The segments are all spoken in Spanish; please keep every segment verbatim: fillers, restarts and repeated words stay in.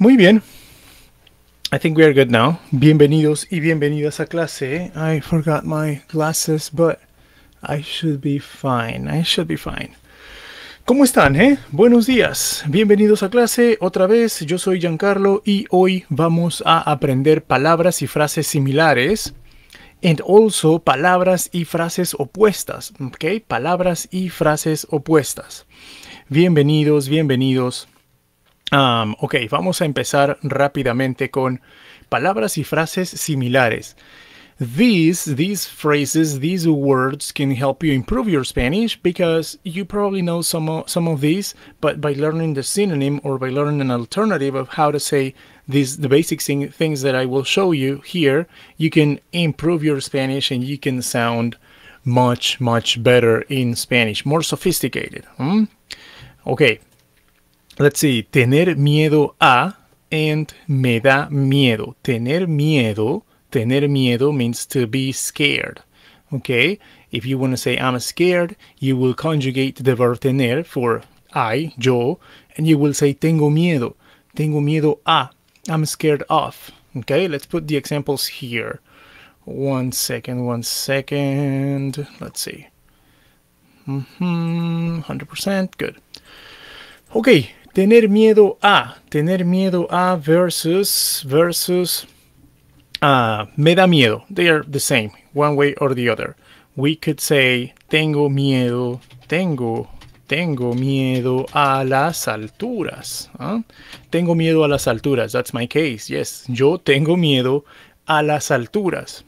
muy bien. I think we are good now. Bienvenidos y bienvenidas a clase. I forgot my glasses, but I should be fine. I should be fine. ¿Cómo están, eh? Buenos días. Bienvenidos a clase otra vez. Yo soy Giancarlo y hoy vamos a aprender palabras y frases similares. And also palabras y frases opuestas. ¿Ok? Palabras y frases opuestas. Bienvenidos, bienvenidos. Um, ok, vamos a empezar rápidamente con palabras y frases similares. These, these phrases, these words can help you improve your Spanish because you probably know some of, some of these, but by learning the synonym or by learning an alternative of how to say these, the basic things that I will show you here, you can improve your Spanish and you can sound much, much better in Spanish, more sophisticated. Hmm? Okay. Let's see, tener miedo a, and me da miedo. Tener miedo, tener miedo means to be scared, okay? If you want to say I'm scared, you will conjugate the verb tener for I, yo, and you will say tengo miedo, tengo miedo a, I'm scared of, okay? Let's put the examples here. One second, one second, let's see. Mm-hmm, one hundred percent, good. Okay. Tener miedo a, tener miedo a versus, versus, uh, me da miedo. They are the same, one way or the other. We could say, tengo miedo, tengo, tengo miedo a las alturas. Huh? Tengo miedo a las alturas, that's my case, yes. Yo tengo miedo a las alturas.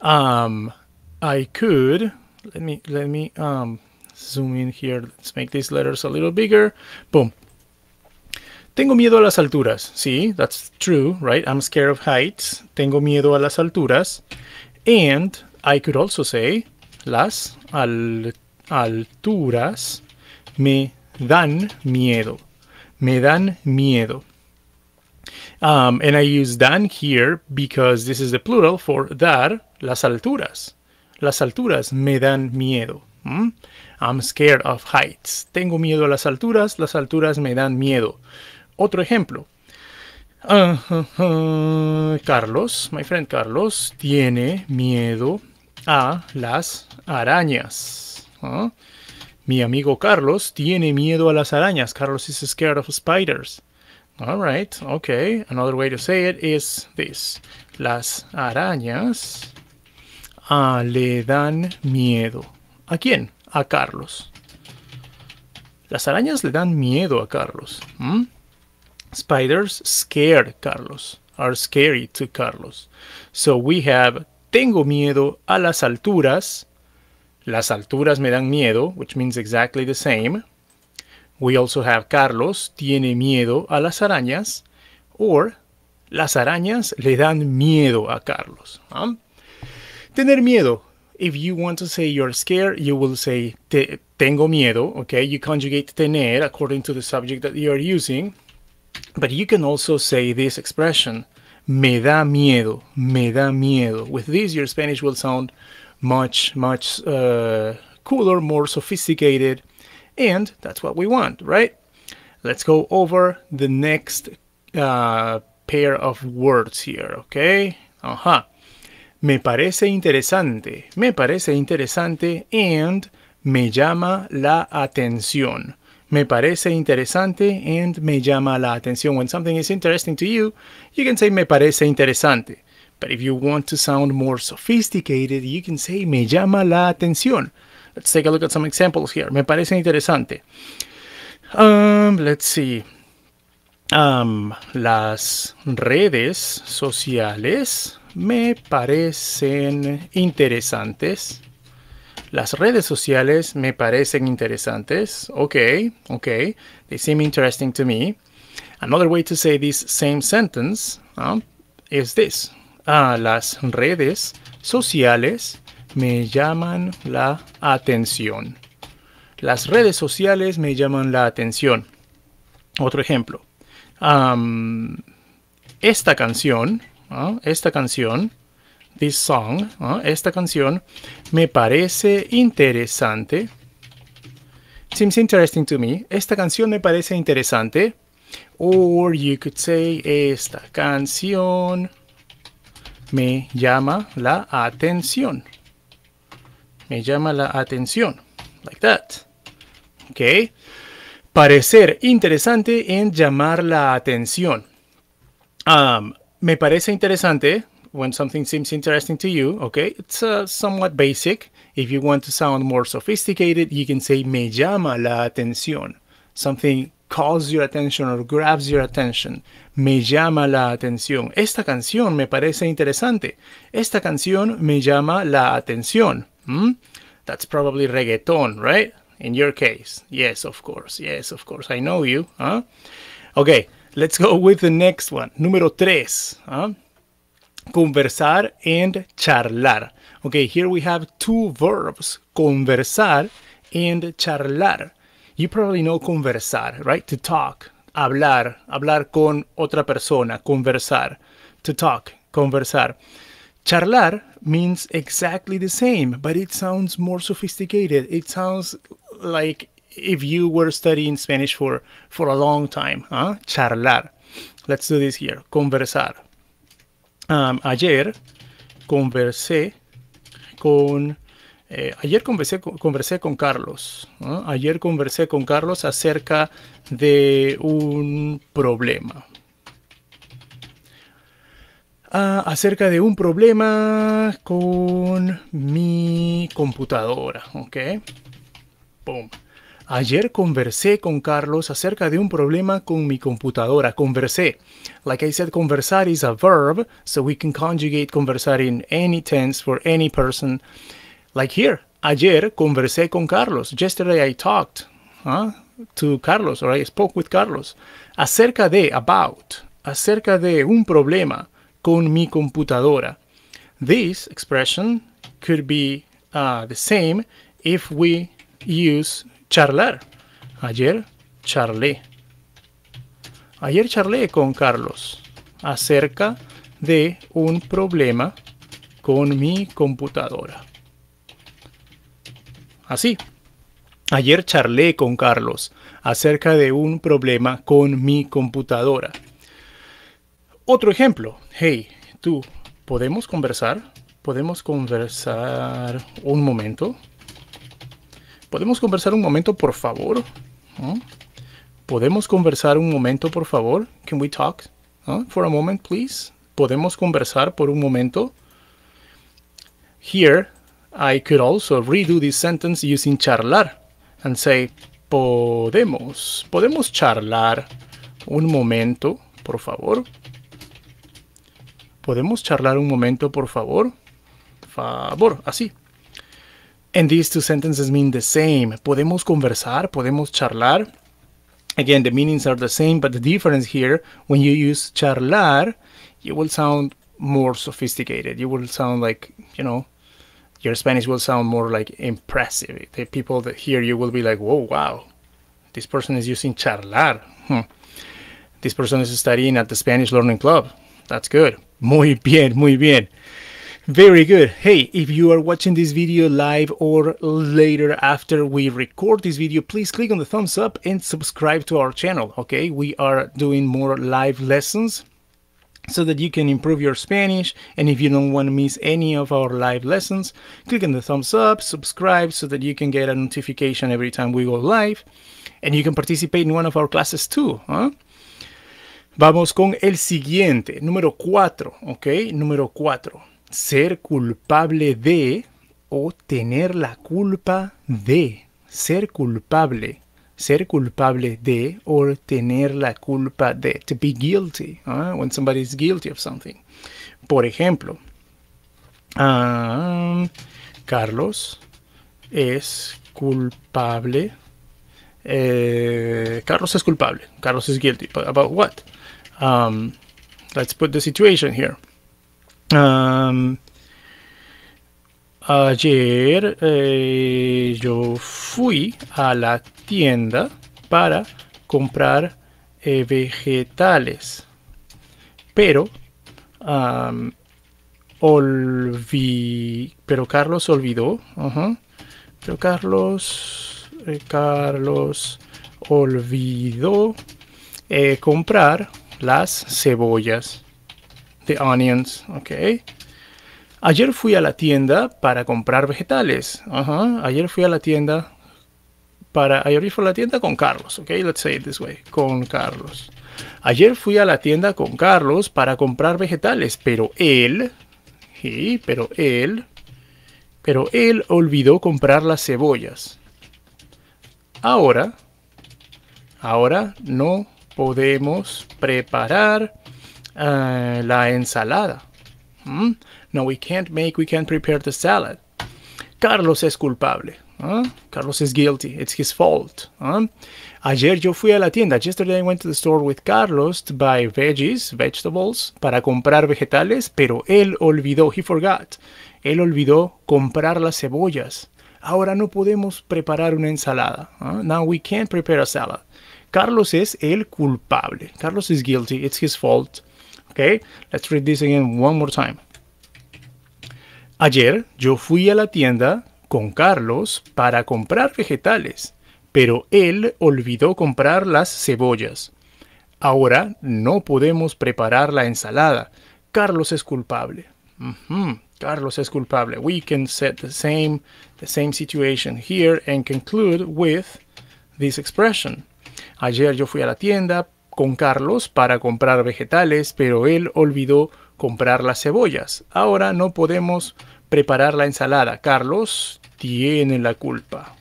Um, I could, let me, let me, um, zoom in here. Let's make these letters a little bigger. Boom. Tengo miedo a las alturas. See, that's true, right? I'm scared of heights. Tengo miedo a las alturas. And I could also say, las al alturas me dan miedo. Me dan miedo. Um, and I use dan here because this is the plural for dar, las alturas. Las alturas me dan miedo. Hmm? I'm scared of heights. Tengo miedo a las alturas. Las alturas me dan miedo. Otro ejemplo. Uh, uh, uh, Carlos, my friend Carlos, tiene miedo a las arañas. ¿Ah? Mi amigo Carlos tiene miedo a las arañas. Carlos is scared of spiders. All right, okay. Another way to say it is this. Las arañas uh, le dan miedo. ¿A quién? A Carlos. Las arañas le dan miedo a Carlos. ¿Mm? Spiders scare Carlos, are scary to Carlos. So we have, tengo miedo a las alturas. Las alturas me dan miedo, which means exactly the same. We also have Carlos tiene miedo a las arañas. Or, las arañas le dan miedo a Carlos. ¿Mm? Tener miedo. If you want to say you're scared, you will say te tengo miedo, okay? You conjugate tener according to the subject that you're using. But you can also say this expression, me da miedo, me da miedo. With this, your Spanish will sound much, much uh, cooler, more sophisticated. And that's what we want, right? Let's go over the next uh, pair of words here, okay? Uh-huh. Me parece interesante, me parece interesante, and me llama la atención. Me parece interesante, and me llama la atención. When something is interesting to you, you can say me parece interesante. But if you want to sound more sophisticated, you can say me llama la atención. Let's take a look at some examples here. Me parece interesante. Um, let's see. Um, las redes sociales me parecen interesantes. Las redes sociales me parecen interesantes. Okay, okay. They seem interesting to me. Another way to say this same sentence uh, is this. Uh, las redes sociales me llaman la atención. Las redes sociales me llaman la atención. Otro ejemplo. Um, esta canción... Uh, esta canción, this song, uh, esta canción, me parece interesante. Seems interesting to me. Esta canción me parece interesante. Or you could say, esta canción me llama la atención. Me llama la atención. Like that. Okay. Parecer interesante en llamar la atención. Um, me parece interesante. When something seems interesting to you, okay, it's uh, somewhat basic. If you want to sound more sophisticated, you can say me llama la atención. Something calls your attention or grabs your attention. Me llama la atención. Esta canción me parece interesante. Esta canción me llama la atención. Hmm? That's probably reggaeton, right? In your case. Yes, of course. Yes, of course. I know you. Huh? Okay, let's go with the next one. Número tres. Huh? Conversar and charlar. Okay, here we have two verbs, conversar and charlar. You probably know conversar, right? To talk, hablar, hablar con otra persona, conversar, to talk, conversar. Charlar means exactly the same, but it sounds more sophisticated. It sounds like if you were studying Spanish for, for a long time, huh? Charlar. Let's do this here, conversar. Um, ayer conversé con eh, ayer conversé, conversé con Carlos, ¿no? Ayer conversé con Carlos acerca de un problema. Ah, acerca de un problema con mi computadora, ¿ok? Boom. Ayer conversé con Carlos acerca de un problema con mi computadora. Conversé. Like I said, conversar is a verb, so we can conjugate conversar in any tense for any person. Like here, ayer conversé con Carlos. Yesterday I talked huh, to Carlos, or I spoke with Carlos. Acerca de, about, acerca de un problema con mi computadora. This expression could be uh, the same if we use charlar. Ayer charlé. Ayer charlé con Carlos acerca de un problema con mi computadora. Así. Ayer charlé con Carlos acerca de un problema con mi computadora. Otro ejemplo. Hey, tú, ¿podemos conversar? ¿Podemos conversar un momento? ¿Podemos conversar un momento, por favor? ¿No? ¿Podemos conversar un momento, por favor? Can we talk uh, for a moment, please? ¿Podemos conversar por un momento? Here, I could also redo this sentence using charlar and say, podemos, podemos charlar un momento, por favor. ¿Podemos charlar un momento, por favor? Favor, así. And these two sentences mean the same. Podemos conversar, podemos charlar. Again, the meanings are the same, but the difference here, when you use charlar, you will sound more sophisticated. You will sound like, you know, your Spanish will sound more like impressive. The people that hear you will be like, whoa, wow, this person is using charlar. Hmm. This person is studying at the Spanish Learning Club. That's good. Muy bien, muy bien. Very good. Hey, if you are watching this video live or later after we record this video, please click on the thumbs up and subscribe to our channel, okay? We are doing more live lessons so that you can improve your Spanish. And if you don't want to miss any of our live lessons, click on the thumbs up, subscribe so that you can get a notification every time we go live. And you can participate in one of our classes too, huh? Vamos con el siguiente, número cuatro, okay? Número cuatro. Ser culpable de o tener la culpa de. Ser culpable. Ser culpable de o tener la culpa de. To be guilty. Uh, when somebody is guilty of something. Por ejemplo, um, Carlos es culpable. Eh, Carlos es culpable. Carlos is guilty. But about what? Um, let's put the situation here. Um, ayer eh, yo fui a la tienda para comprar eh, vegetales, pero um, olvidé, pero Carlos olvidó, uh-huh, pero Carlos, eh, Carlos olvidó eh, comprar las cebollas, the onions, ok. Ayer fui a la tienda para comprar vegetales. Uh-huh. Ayer fui a la tienda para... Ayer fui a la tienda con Carlos, ok, let's say it this way, con Carlos. Ayer fui a la tienda con Carlos para comprar vegetales, pero él... Sí, pero él... Pero él olvidó comprar las cebollas. Ahora, ahora no podemos preparar uh, la ensalada. ¿Mm? No, we can't make, we can't prepare the salad. Carlos es culpable. ¿Eh? Carlos is guilty. It's his fault. ¿Eh? Ayer yo fui a la tienda. Yesterday I went to the store with Carlos to buy veggies, vegetables, para comprar vegetales, pero él olvidó, he forgot. Él olvidó comprar las cebollas. Ahora no podemos preparar una ensalada. ¿Eh? Now we can't prepare a salad. Carlos es el culpable. Carlos is guilty. It's his fault. Okay, let's read this again one more time. Ayer yo fui a la tienda con Carlos para comprar vegetales, pero él olvidó comprar las cebollas. Ahora no podemos preparar la ensalada. Carlos es culpable. Uh-huh. Carlos es culpable. We can set the same, the same situation here and conclude with this expression. Ayer yo fui a la tienda con Carlos para comprar vegetales, pero él olvidó comprar las cebollas. Ahora no podemos preparar la ensalada. Carlos tiene la culpa.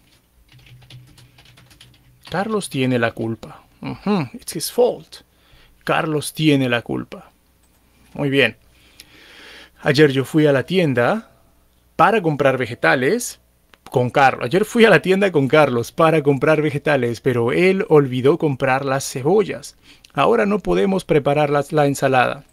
Carlos tiene la culpa. Uh-huh. It's his fault. Carlos tiene la culpa. Muy bien. Ayer yo fui a la tienda para comprar vegetales con Carlos. Ayer fui a la tienda con Carlos para comprar vegetales, pero él olvidó comprar las cebollas. Ahora no podemos preparar la, la ensalada.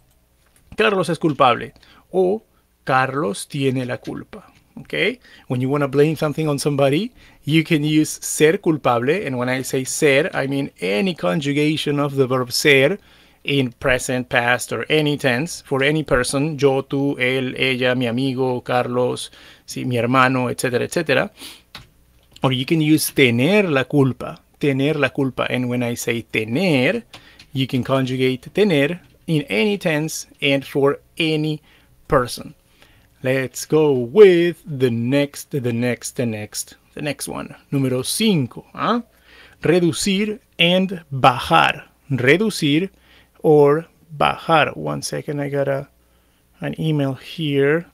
Carlos es culpable. O Carlos tiene la culpa. Okay? When you want to blame something on somebody, you can use ser culpable. And when I say ser, I mean any conjugation of the verb ser in present, past, or any tense, for any person, yo, tú, él, ella, mi amigo, Carlos, sí, mi hermano, etcétera, etcétera. Or you can use tener la culpa, tener la culpa. And when I say tener, you can conjugate tener in any tense and for any person. Let's go with the next, the next, the next, the next one. Número cinco. ¿Eh? Reducir and bajar. Reducir or bajar. One second, I got a, an email here.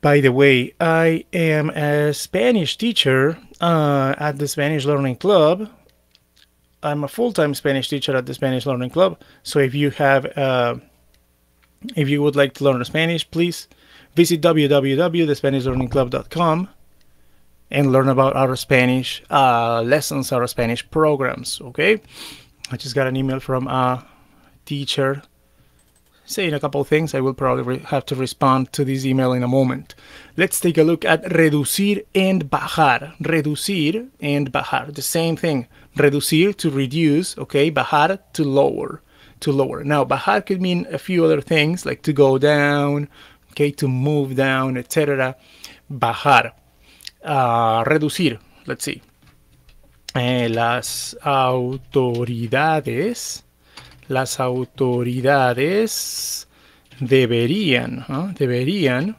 By the way, I am a Spanish teacher uh, at the Spanish Learning Club. I'm a full-time Spanish teacher at the Spanish Learning Club. So if you have, uh, if you would like to learn Spanish, please visit w w w dot the spanish learning club dot com and learn about our Spanish uh, lessons, our Spanish programs, okay? I just got an email from a teacher saying a couple of things. I will probably have to respond to this email in a moment. Let's take a look at reducir and bajar. Reducir and bajar, the same thing. Reducir, to reduce, okay? Bajar, to lower, to lower. Now, bajar could mean a few other things, like to go down, okay, to move down, et cetera. Bajar, uh, reducir, let's see. Eh, las autoridades, las autoridades deberían, ¿eh? deberían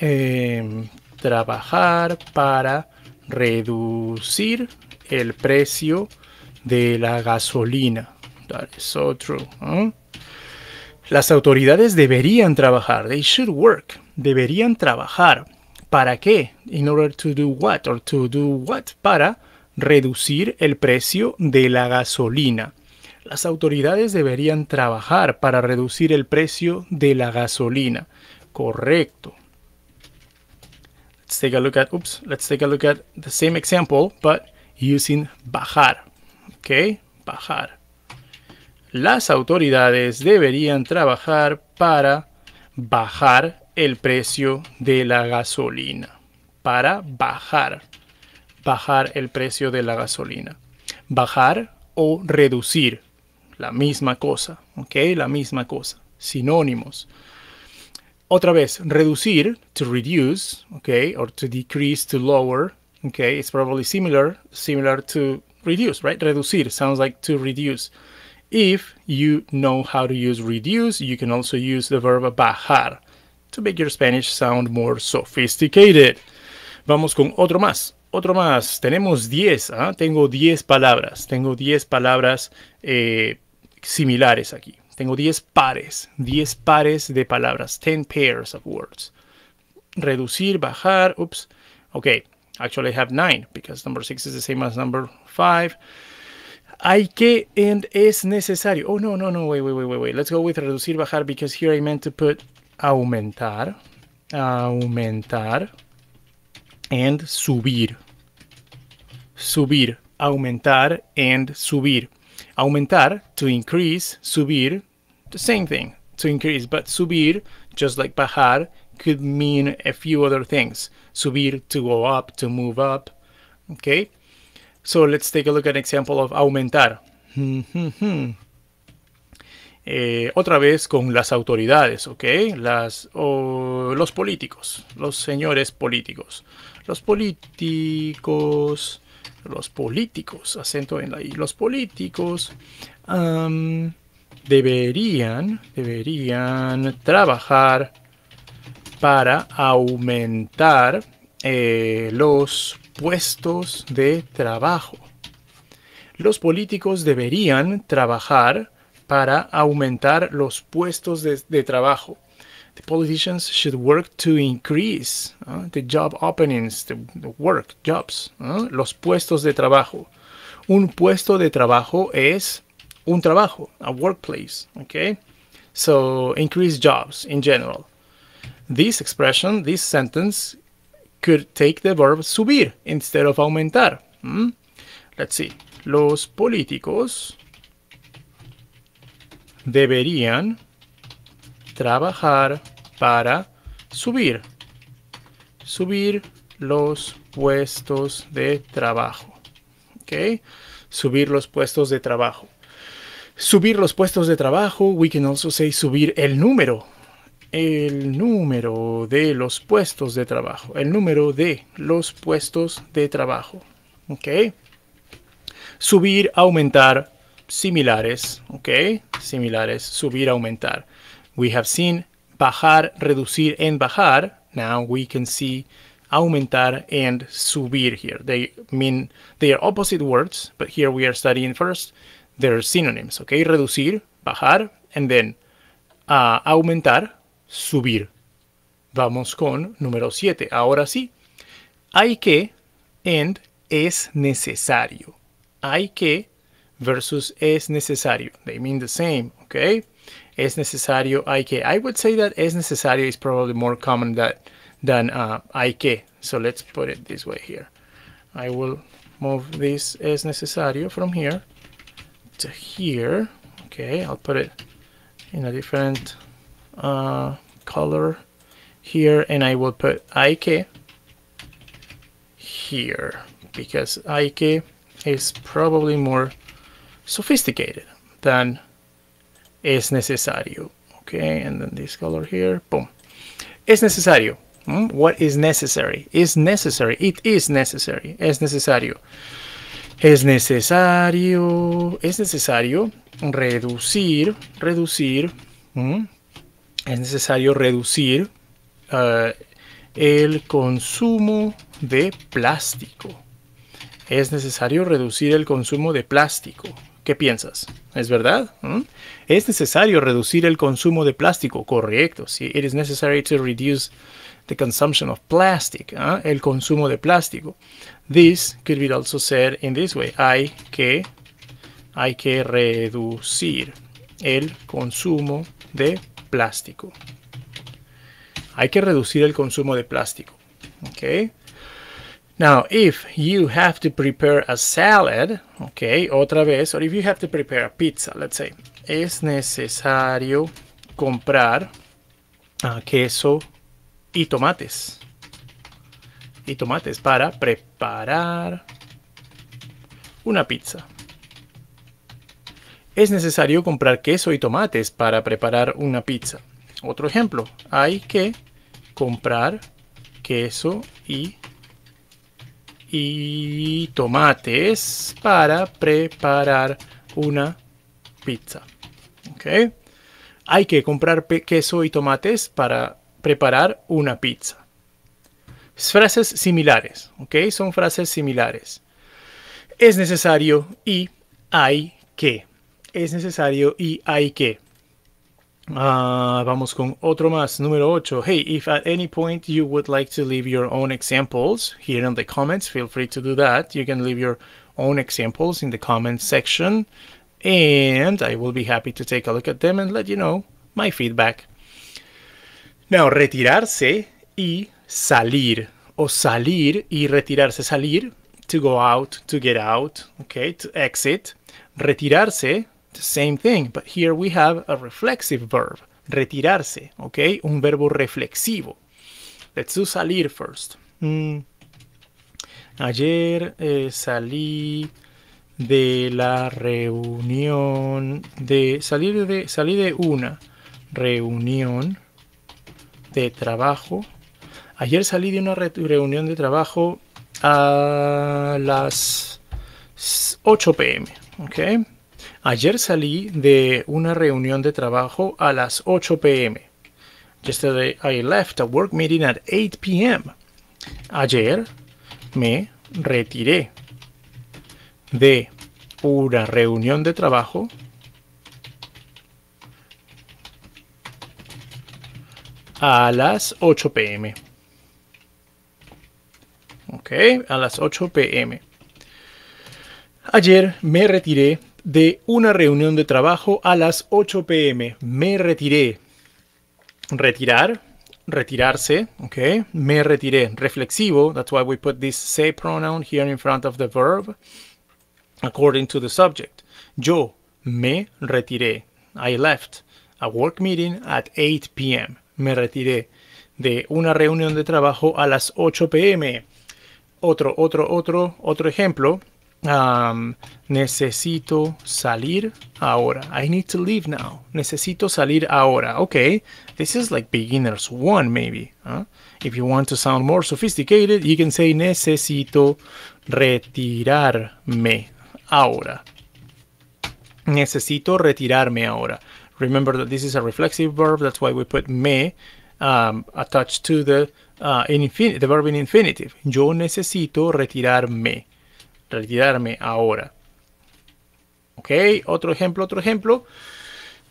eh, trabajar para reducir el precio de la gasolina. That is so true. ¿Eh? Las autoridades deberían trabajar. They should work. Deberían trabajar. ¿Para qué? In order to do what? Or to do what? Para reducir el precio de la gasolina. Las autoridades deberían trabajar para reducir el precio de la gasolina. Correcto. Let's take a look at, oops, let's take a look at the same example, but using bajar. Ok, bajar. Las autoridades deberían trabajar para bajar el precio de la gasolina. Para bajar. Bajar el precio de la gasolina. Bajar o reducir. La misma cosa. ¿Ok? La misma cosa. Sinónimos. Otra vez. Reducir. To reduce. ¿Ok? Or to decrease, to lower. ¿Ok? It's probably similar. Similar to reduce, right? Reducir. Sounds like to reduce. If you know how to use reduce, you can also use the verb bajar to make your Spanish sound more sophisticated. Vamos con otro más. Otro más. Tenemos diez. ¿Ah? Tengo diez palabras. Tengo diez palabras eh, similares aquí. Tengo diez pares. diez pares de palabras. ten pairs of words. Reducir, bajar. Oops. Okay. Actually, I have nine because number six is the same as number five. Hay que and es necesario. Oh, no, no, no. Wait, wait, wait, wait, wait. Let's go with reducir, bajar because here I meant to put aumentar. Aumentar. And subir. Subir. Aumentar and subir. Aumentar, to increase. Subir, the same thing. To increase. But subir, just like bajar, could mean a few other things. Subir, to go up, to move up. Okay? So let's take a look at an example of aumentar. Mm-hmm. eh, otra vez con las autoridades, ¿ok? Las, oh, los políticos, los señores políticos. Los políticos, los políticos, acento en la I. Los políticos um, deberían, deberían trabajar para aumentar eh, los puestos de trabajo. Los políticos deberían trabajar para aumentar los puestos de, de trabajo. The politicians should work to increase uh, the job openings, the, the work, jobs, uh, los puestos de trabajo. Un puesto de trabajo es un trabajo, a workplace, okay? So, increase jobs in general. This expression, this sentence, could take the verb subir instead of aumentar. Hmm? Let's see. Los políticos deberían trabajar para subir. Subir los puestos de trabajo. Okay? Subir los puestos de trabajo. Subir los puestos de trabajo, we can also say subir el número. El número de los puestos de trabajo. El número de los puestos de trabajo. ¿Ok? Subir, aumentar, similares. ¿Ok? Similares, subir, aumentar. We have seen bajar, reducir, and bajar. Now we can see aumentar and subir here. They mean they are opposite words, but here we are studying first their synonyms. ¿Ok? Reducir, bajar, and then uh, aumentar. Subir. Vamos con número siete. Ahora sí. Hay que and es necesario. Hay que versus es necesario. They mean the same, okay? Es necesario, hay que. I would say that es necesario is probably more common that, than uh, hay que. So let's put it this way here. I will move this es necesario from here to here. Okay, I'll put it in a different Uh, color here, and I will put hay que here because hay que is probably more sophisticated than es necesario. Okay, and then this color here, boom. Es necesario. Hmm? What is necessary? Is necessary. It is necessary. Es necesario. Es necesario. Es necesario reducir. Reducir. Hmm? Es necesario reducir uh, el consumo de plástico. Es necesario reducir el consumo de plástico. ¿Qué piensas? ¿Es verdad? ¿Mm? Es necesario reducir el consumo de plástico. Correcto. Sí. It is necessary to reduce the consumption of plastic. ¿Eh? El consumo de plástico. This could be also said in this way. Hay que, hay que reducir el consumo de plástico. Plástico. Hay que reducir el consumo de plástico. Okay. Now, if you have to prepare a salad, okay, otra vez, or if you have to prepare a pizza, let's say, es necesario comprar uh, queso y tomates. Y tomates para preparar una pizza. Es necesario comprar queso y tomates para preparar una pizza. Otro ejemplo, hay que comprar queso y, y tomates para preparar una pizza. ¿Okay? Hay que comprar queso y tomates para preparar una pizza. Frases similares, ¿ok? Son frases similares. Es necesario y hay que. Es necesario y hay que. Uh, vamos con otro más, número ocho. Hey, if at any point you would like to leave your own examples here in the comments, feel free to do that. You can leave your own examples in the comments section, and I will be happy to take a look at them and let you know my feedback. Now, retirarse y salir, o salir y retirarse, salir, to go out, to get out, okay, to exit. Retirarse, the same thing, but here we have a reflexive verb, retirarse, okay, un verbo reflexivo. Let's do salir first. Mm. Ayer eh, salí de la reunión, de salir de, salí de una reunión de trabajo. Ayer salí de una reunión de trabajo a las ocho p m ¿ok? Ayer salí de una reunión de trabajo a las ocho p m Yesterday I left a work meeting at eight p m Ayer me retiré de una reunión de trabajo a las ocho p m Ok, a las ocho p m Ayer me retiré de una reunión de trabajo a las ocho p m Me retiré. Retirar, retirarse, ok. Me retiré. Reflexivo, that's why we put this se pronoun here in front of the verb, according to the subject. Yo me retiré. I left a work meeting at eight p m Me retiré de una reunión de trabajo a las ocho p m Otro, otro, otro, otro ejemplo. Um, necesito salir ahora. I need to leave now. Necesito salir ahora. Okay, this is like beginners one maybe. Huh? If you want to sound more sophisticated, you can say necesito retirarme ahora. Necesito retirarme ahora. Remember that this is a reflexive verb. That's why we put me um, attached to the Uh, in the verb in infinitive. Yo necesito retirarme. Retirarme ahora. Ok, otro ejemplo, otro ejemplo.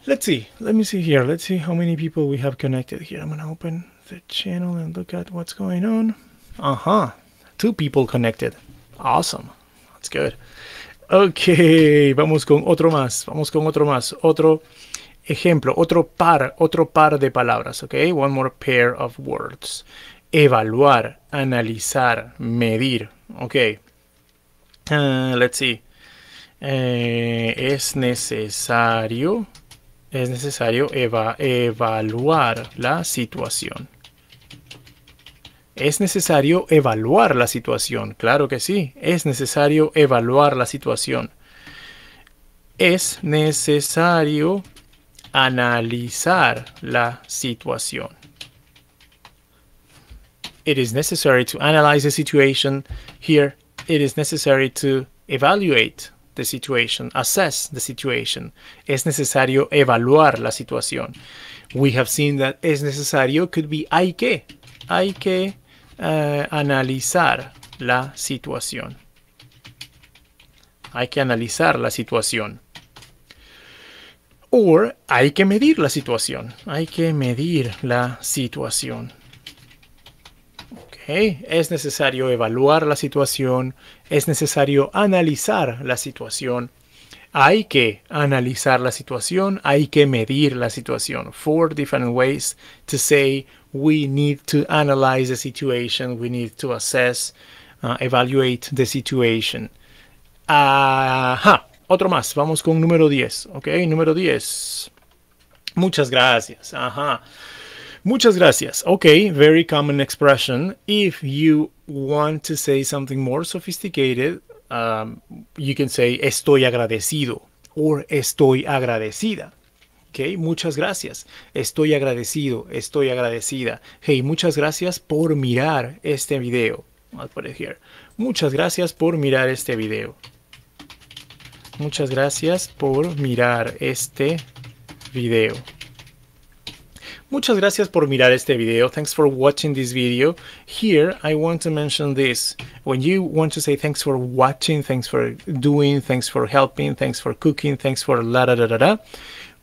Let's see. Let me see here. Let's see how many people we have connected here. I'm going to open the channel and look at what's going on. Uh-huh. Two people connected. Awesome. That's good. Ok, vamos con otro más. Vamos con otro más. Otro ejemplo, otro par, otro par de palabras, ¿ok? One more pair of words. Evaluar, analizar, medir, ¿ok? Uh, let's see. Eh, es necesario, es necesario eva evaluar la situación. Es necesario evaluar la situación, claro que sí. Es necesario evaluar la situación. Es necesario analizar la situación. It is necessary to analyze the situation. Here, it is necessary to evaluate the situation, assess the situation. Es necesario evaluar la situación. We have seen that es necesario could be hay que. Hay que uh, analizar la situación. Hay que analizar la situación. Or, hay que medir la situación. Hay que medir la situación. Okay. Es necesario evaluar la situación. Es necesario analizar la situación. Hay que analizar la situación. Hay que medir la situación. Four different ways to say we need to analyze the situation. We need to assess, uh, evaluate the situation. Ajá. Otro más, vamos con número diez, ok, número diez. Muchas gracias, ajá. Muchas gracias, ok, very common expression. If you want to say something more sophisticated, um, you can say estoy agradecido or estoy agradecida. Ok, muchas gracias, estoy agradecido, estoy agradecida. Hey, muchas gracias por mirar este video. I'll put it here. Muchas gracias por mirar este video. Muchas gracias por mirar este video. Muchas gracias por mirar este video. Thanks for watching this video. Here I want to mention this. When you want to say thanks for watching, thanks for doing, thanks for helping, thanks for cooking, thanks for la da da da da,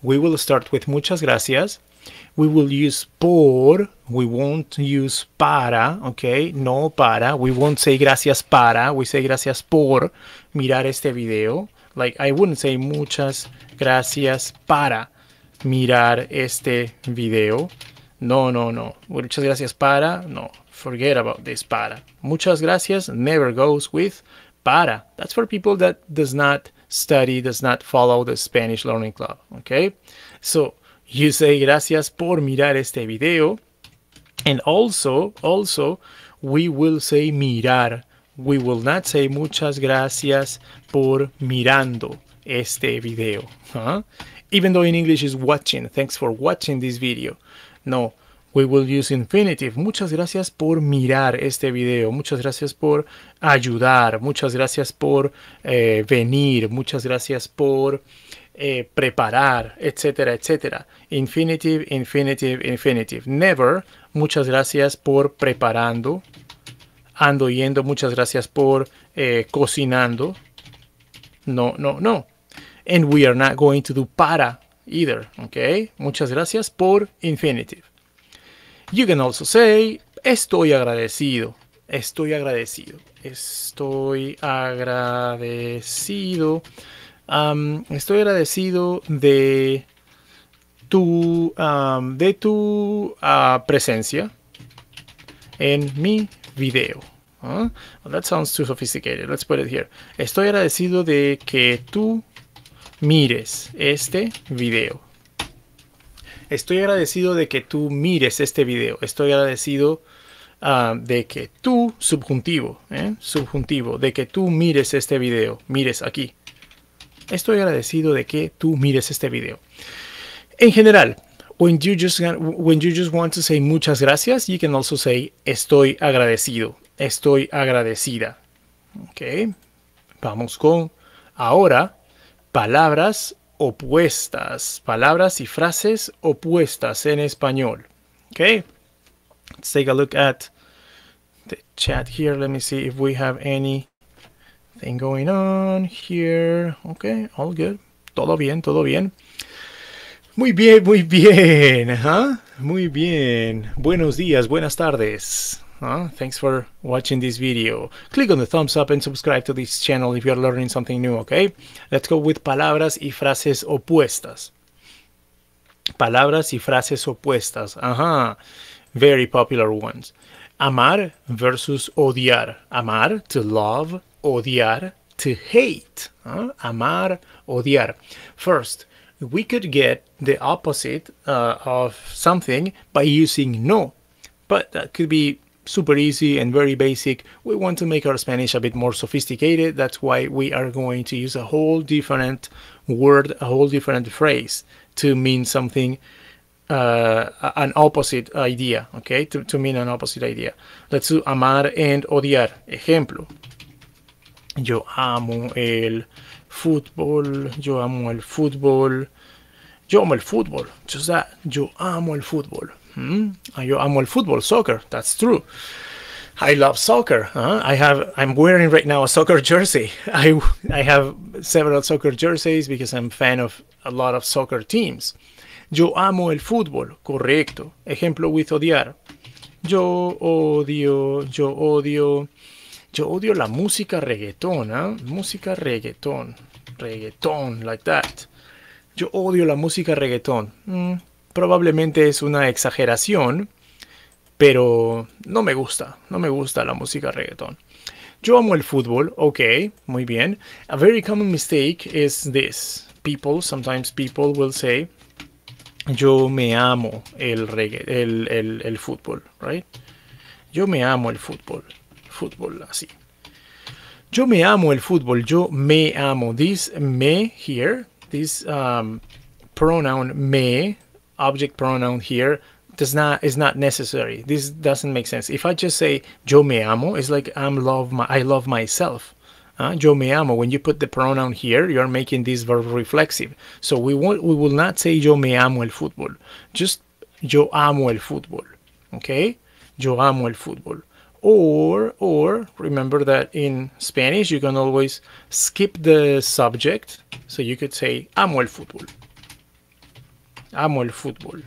we will start with muchas gracias. We will use por, we won't use para, okay? No para, we won't say gracias para, we say gracias por mirar este video. Like, I wouldn't say muchas gracias para mirar este video. No, no, no. Muchas gracias para, no. Forget about this para. Muchas gracias never goes with para. That's for people that does not study, does not follow the Spanish Learning Club, okay? So, you say gracias por mirar este video. And also, also, we will say mirar. We will not say muchas gracias por mirando este video. Huh? Even though in English is watching. Thanks for watching this video. No, we will use infinitive. Muchas gracias por mirar este video. Muchas gracias por ayudar. Muchas gracias por eh, venir. Muchas gracias por eh, preparar, etcétera, etcétera. Infinitive, infinitive, infinitive. Never, muchas gracias por preparando. Ando yendo, muchas gracias por eh, cocinando. No, no, no. And we are not going to do para either, okay? Muchas gracias por infinitive. You can also say, estoy agradecido. Estoy agradecido. Estoy agradecido. Um, estoy agradecido de tu, um, de tu uh, presencia en mi video. Huh? Well, that sounds too sophisticated. Let's put it here. Estoy agradecido de que tú mires este video. Estoy agradecido de que tú mires este video. Estoy agradecido uh, de que tú, subjuntivo, eh, subjuntivo, de que tú mires este video. Mires aquí. Estoy agradecido de que tú mires este video. En general, when you just when you just want to say muchas gracias, you can also say estoy agradecido. Estoy agradecida. Okay. Vamos con ahora. Palabras opuestas. Palabras y frases opuestas en español. Okay. Let's take a look at the chat here. Let me see if we have anything going on here. Okay. All good. Todo bien, todo bien. Muy bien, muy bien. Huh? Muy bien. Buenos días, buenas tardes. Uh, thanks for watching this video. Click on the thumbs up and subscribe to this channel if you're learning something new, okay? Let's go with palabras y frases opuestas. Palabras y frases opuestas. Ajá. Uh-huh. Very popular ones. Amar versus odiar. Amar, to love. Odiar, to hate. Uh, amar, odiar. First, we could get the opposite uh, of something by using no. But that could be super easy and very basic. We want to make our Spanish a bit more sophisticated. That's why we are going to use a whole different word, a whole different phrase to mean something, uh, an opposite idea, okay? To, to mean an opposite idea. Let's do amar and odiar. Ejemplo. Yo amo el fútbol. Yo amo el fútbol. Yo amo el fútbol. Just that. Yo amo el fútbol. Hmm? Yo amo el fútbol, soccer. That's true. I love soccer. Huh? I have. I'm wearing right now a soccer jersey. I I have several soccer jerseys because I'm a fan of a lot of soccer teams. Yo amo el fútbol. Correcto. Ejemplo with odiar. Yo odio. Yo odio. Yo odio la música reggaetón. ¿Eh? Música reggaetón. Reggaetón, like that. Yo odio la música reggaetón. Mm. Probablemente es una exageración, pero no me gusta. No me gusta la música reggaeton. Yo amo el fútbol. Ok, muy bien. A very common mistake is this. People, sometimes people will say, yo me amo el, regga el, el, el fútbol, right? Yo me amo el fútbol. Fútbol, así. Yo me amo el fútbol. Yo me amo. This me here, this um, pronoun me, object pronoun here does not is not necessary. This doesn't make sense. If I just say yo me amo, it's like I'm love my I love myself. Uh, yo me amo. When you put the pronoun here, you are making this verb reflexive. So we will, we will not say yo me amo el fútbol. Just yo amo el fútbol. Okay? Yo amo el fútbol. Or, or remember that in Spanish, you can always skip the subject. So you could say amo el fútbol. Amo el fútbol.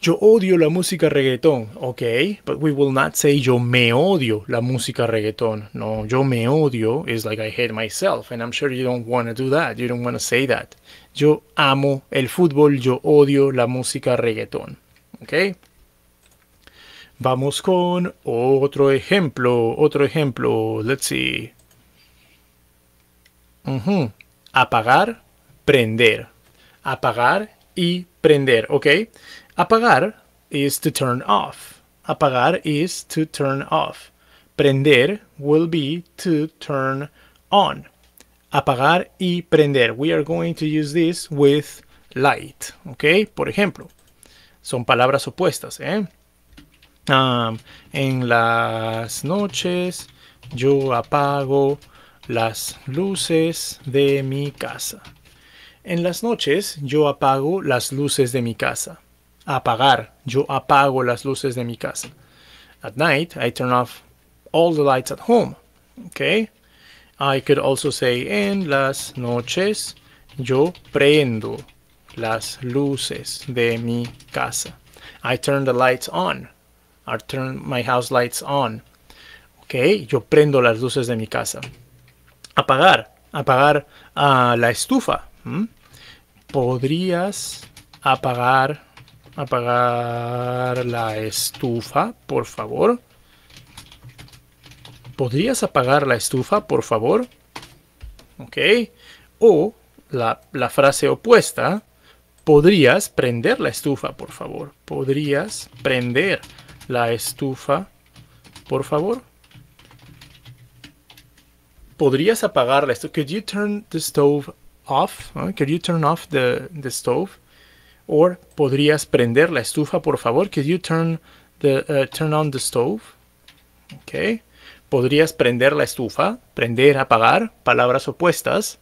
Yo odio la música reggaetón. Okay, but we will not say yo me odio la música reggaetón. No, yo me odio is like I hate myself. And I'm sure you don't want to do that. You don't want to say that. Yo amo el fútbol. Yo odio la música reggaetón. Okay. Vamos con otro ejemplo. Otro ejemplo. Let's see. Uh-huh. Apagar, prender. Apagar y prender. Okay. Apagar is to turn off. Apagar is to turn off. Prender will be to turn on. Apagar y prender. We are going to use this with light. Okay? Por ejemplo, son palabras opuestas. ¿eh? Um, en las noches yo apago las luces de mi casa. En las noches yo apago las luces de mi casa. Apagar. Yo apago las luces de mi casa. At night, I turn off all the lights at home. Okay? I could also say, en las noches, yo prendo las luces de mi casa. I turn the lights on. I turn my house lights on. Okay? Yo prendo las luces de mi casa. Apagar. Apagar uh, la estufa. ¿Mm? ¿Podrías apagar... apagar la estufa, por favor? ¿Podrías apagar la estufa, por favor? Ok. O la, la frase opuesta. ¿Podrías prender la estufa, por favor? ¿Podrías prender la estufa, por favor? ¿Podrías apagar la estufa? Could you turn the stove off? Huh? Could you turn off the, the stove? Or, ¿podrías prender la estufa, por favor? Could you turn, the, uh, turn on the stove? Okay. ¿Podrías prender la estufa? Prender, apagar. Palabras opuestas.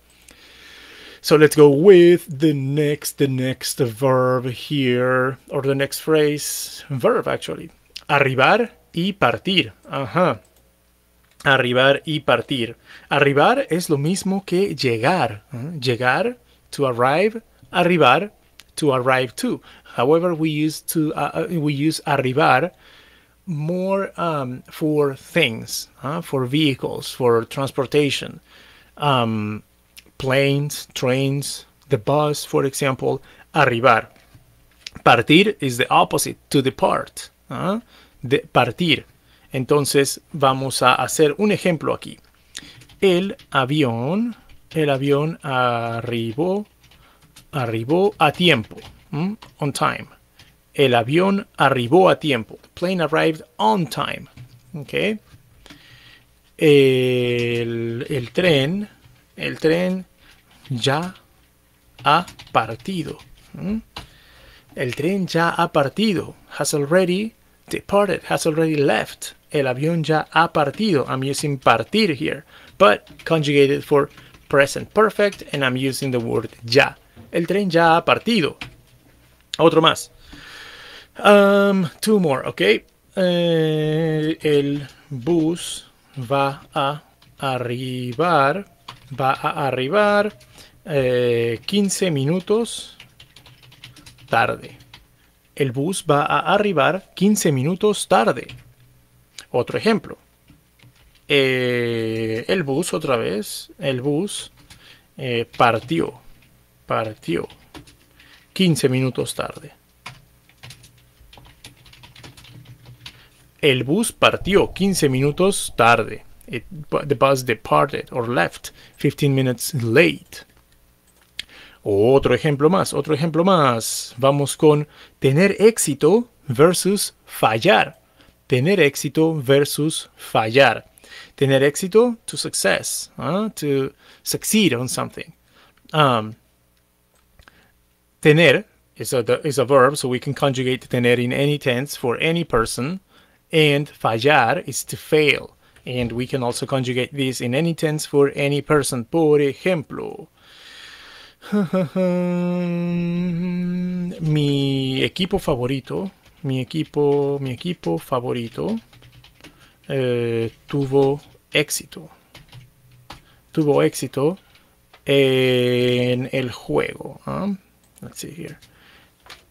So, let's go with the next, the next verb here. Or the next phrase. Verb, actually. Arribar y partir. Ajá. Arribar y partir. Arribar es lo mismo que llegar. ¿Eh? Llegar, to arrive, arribar. To arrive to. However, we use to uh, we use arribar more um, for things, uh, for vehicles, for transportation, um, planes, trains, the bus, for example. Arribar. Partir is the opposite, to depart. Uh, de partir. Entonces vamos a hacer un ejemplo aquí. El avión, el avión arribó. Arribó a tiempo. ¿Mm? On time. El avión arribó a tiempo. The plane arrived on time. Okay. El, el tren. El tren ya ha partido. ¿Mm? El tren ya ha partido. Has already departed. Has already left. El avión ya ha partido. I'm using partir here. But conjugated for present perfect. And I'm using the word ya. El tren ya ha partido. Otro más. Um, two more, ok. Eh, el bus va a arribar. Va a arribar eh, quince minutos tarde. El bus va a arribar quince minutos tarde. Otro ejemplo. Eh, el bus, otra vez. El bus eh, partió. Partió quince minutos tarde. El bus partió quince minutos tarde. It, the bus departed or left fifteen minutes late. Otro ejemplo más, otro ejemplo más. Vamos con tener éxito versus fallar. Tener éxito versus fallar. Tener éxito, to success, uh, to succeed on something. Um, Tener is a, is a verb, so we can conjugate tener in any tense for any person. And fallar is to fail. And we can also conjugate this in any tense for any person. Por ejemplo, mi equipo favorito, mi equipo, mi equipo favorito eh, tuvo éxito. Tuvo éxito en el juego. Huh? Let's see here.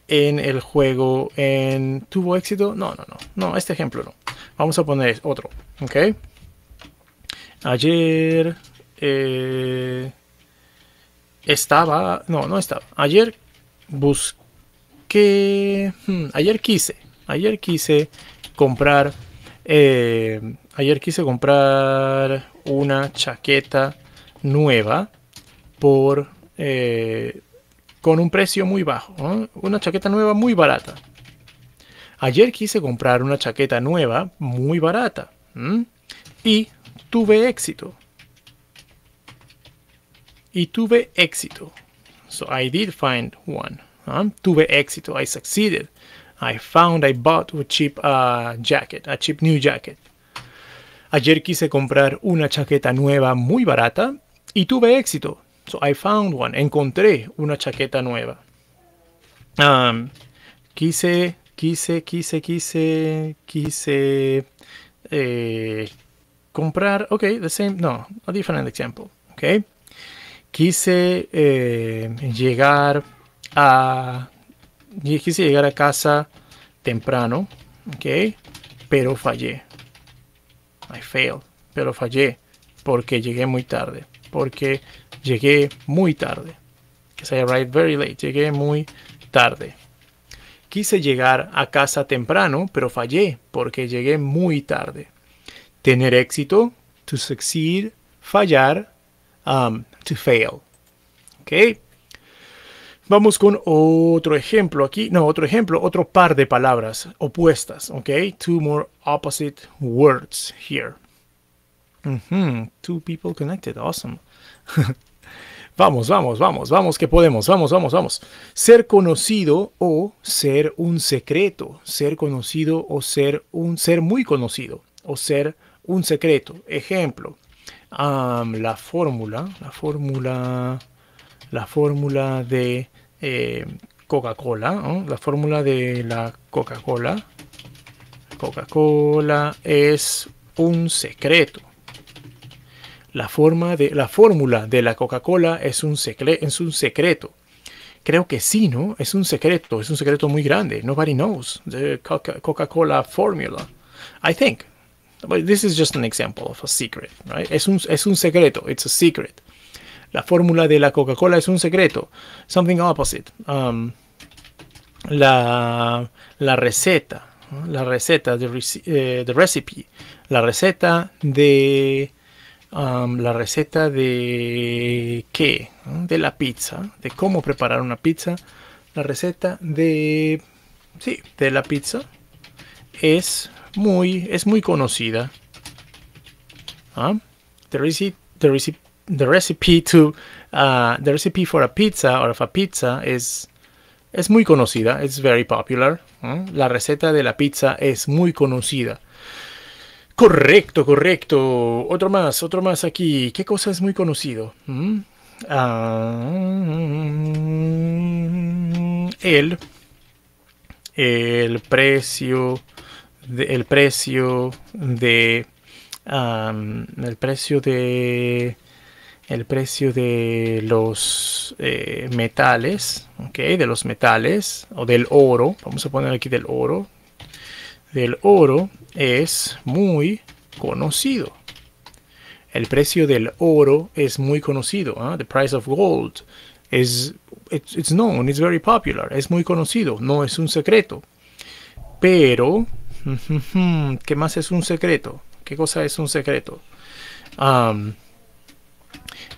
En el juego, en tuvo éxito. No, no, no. No, este ejemplo no. Vamos a poner otro. Ok. Ayer eh, estaba. No, no estaba. Ayer busqué. Hmm, ayer quise. Ayer quise comprar. Eh, ayer quise comprar una chaqueta nueva por eh, con un precio muy bajo, ¿no? Una chaqueta nueva muy barata. Ayer quise comprar una chaqueta nueva muy barata, ¿m? Y tuve éxito. Y tuve éxito. So I did find one. ¿No? Tuve éxito. I succeeded. I found, I bought a cheap uh, jacket, a cheap new jacket. Ayer quise comprar una chaqueta nueva muy barata y tuve éxito. So I found one. Encontré una chaqueta nueva. Um, quise, quise, quise, quise, quise eh, comprar. Ok, the same. No, a different example. Ok. Quise eh, llegar a... Quise llegar a casa temprano, ok, pero fallé. I failed, pero fallé porque llegué muy tarde. Porque llegué muy tarde. Because I arrived very late. Llegué muy tarde. Quise llegar a casa temprano, pero fallé porque llegué muy tarde. Tener éxito, to succeed, fallar, um, to fail. Ok. Vamos con otro ejemplo aquí. No, otro ejemplo, otro par de palabras opuestas. Ok, two more opposite words here. Mm-hmm. Two people connected. Awesome. Vamos, vamos, vamos, vamos que podemos. Vamos, vamos, vamos. Ser conocido o ser un secreto. Ser conocido o ser un ser muy conocido o ser un secreto. Ejemplo, um, la fórmula, la fórmula, la fórmula de... Eh, Coca-Cola, ¿no? La fórmula de la Coca-Cola. Coca-Cola es un secreto. La forma de la fórmula de la Coca-Cola es un secre, es un secreto. Creo que sí, ¿no? Es un secreto, es un secreto muy grande. Nobody knows the Coca-Cola formula. I think. But this is just an example of a secret, right? Es un es un secreto, it's a secret. La fórmula de la Coca-Cola es un secreto. Something opposite. Um, la, la receta. La receta. The, reci eh, the recipe. La receta de... Um, la receta de... ¿Qué? De la pizza. De cómo preparar una pizza. La receta de... Sí, de la pizza. Es muy... Es muy conocida. ¿Ah? The recipe... The recipe The recipe to uh, the recipe for a pizza or of a pizza is es muy conocida. It's very popular. ¿Mm? La receta de la pizza es muy conocida. Correcto, correcto. Otro más, otro más aquí. ¿Qué cosa es muy conocido? ¿Mm? Uh, el el precio de, el precio de um, el precio de El precio de los eh, metales, ok, de los metales, o del oro, vamos a poner aquí del oro. Del oro es muy conocido. El precio del oro es muy conocido. ¿Eh? The price of gold is, it's, it's known, it's very popular, es muy conocido, no es un secreto. Pero, ¿qué más es un secreto? ¿Qué cosa es un secreto? Um,